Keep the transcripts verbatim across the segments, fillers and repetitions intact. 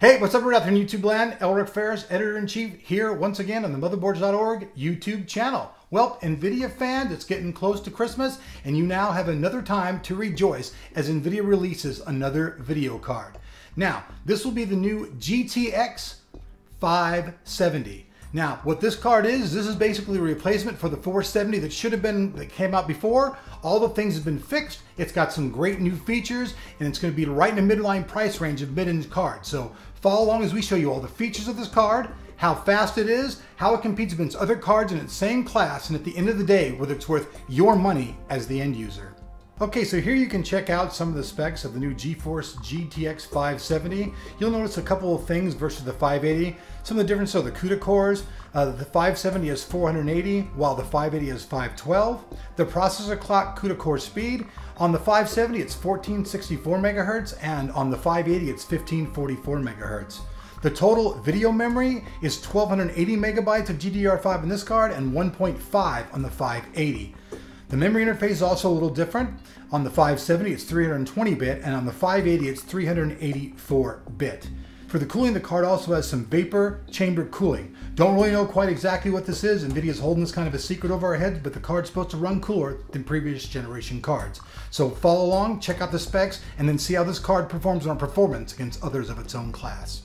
Hey, what's up, everybody out there in YouTube land? Elric Ferris, Editor-in-Chief, here once again on the Motherboards dot org YouTube channel. Well, NVIDIA fans, it's getting close to Christmas, and you now have another time to rejoice as NVIDIA releases another video card. Now, this will be the new G T X five seventy. Now, what this card is, this is basically a replacement for the four seventy that should have been, that came out before. All the things have been fixed. It's got some great new features, and it's going to be right in the midline price range of mid-end cards. So follow along as we show you all the features of this card, how fast it is, how it competes against other cards in its same class, and at the end of the day, whether it's worth your money as the end user. Okay, so here you can check out some of the specs of the new GeForce G T X five seventy. You'll notice a couple of things versus the five eighty. Some of the differences are the CUDA cores. Uh, the five seventy is four hundred eighty, while the five eighty is five twelve. The processor clock CUDA core speed. On the five seventy, it's fourteen sixty-four megahertz, and on the five eighty, it's fifteen forty-four megahertz. The total video memory is twelve eighty megabytes of G D D R five in this card and one point five on the five eighty. The memory interface is also a little different. On the five seventy, it's three hundred twenty bit, and on the five eighty, it's three hundred eighty-four bit. For the cooling, the card also has some vapor chamber cooling. Don't really know quite exactly what this is. NVIDIA's holding this kind of a secret over our heads, but the card's supposed to run cooler than previous generation cards. So follow along, check out the specs, and then see how this card performs on performance against others of its own class.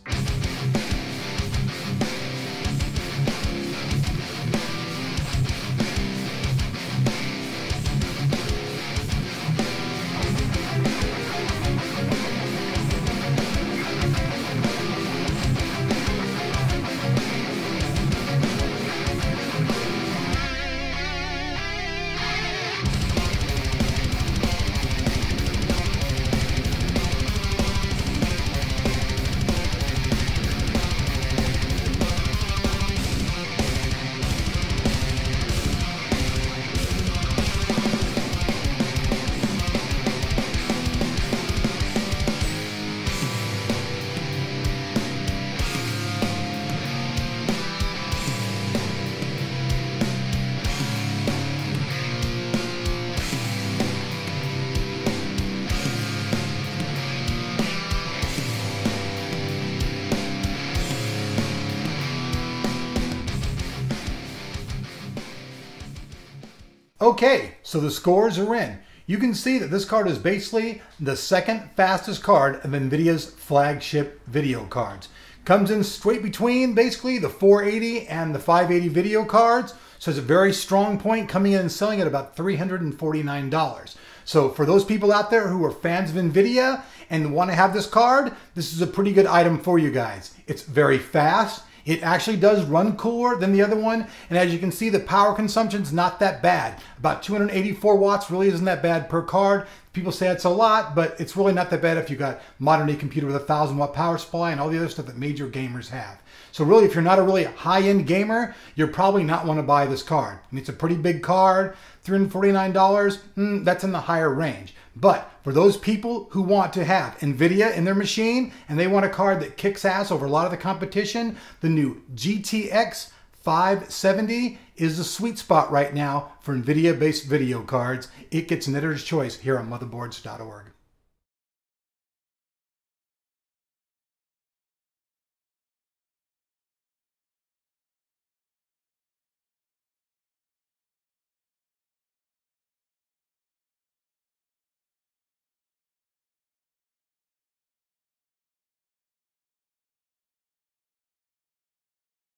Okay, so the scores are in. You can see that this card is basically the second fastest card of NVIDIA's flagship video cards. Comes in straight between basically the four eighty and the five eighty video cards. So it's a very strong point, coming in and selling at about three hundred forty-nine dollars. So for those people out there who are fans of NVIDIA and want to have this card, this is a pretty good item for you guys. It's very fast. It actually does run cooler than the other one, and as you can see, the power consumption's not that bad. About two hundred eighty-four watts really isn't that bad per card. People say it's a lot, but it's really not that bad if you got modern day computer with a one thousand watt power supply and all the other stuff that major gamers have. So really, if you're not a really high-end gamer, you're probably not want to buy this card. I mean, it's a pretty big card, three hundred forty-nine dollars, mm, that's in the higher range. But for those people who want to have NVIDIA in their machine and they want a card that kicks ass over a lot of the competition, the new G T X five seventy is the sweet spot right now for NVIDIA-based video cards. It gets an editor's choice here on Motherboards dot org.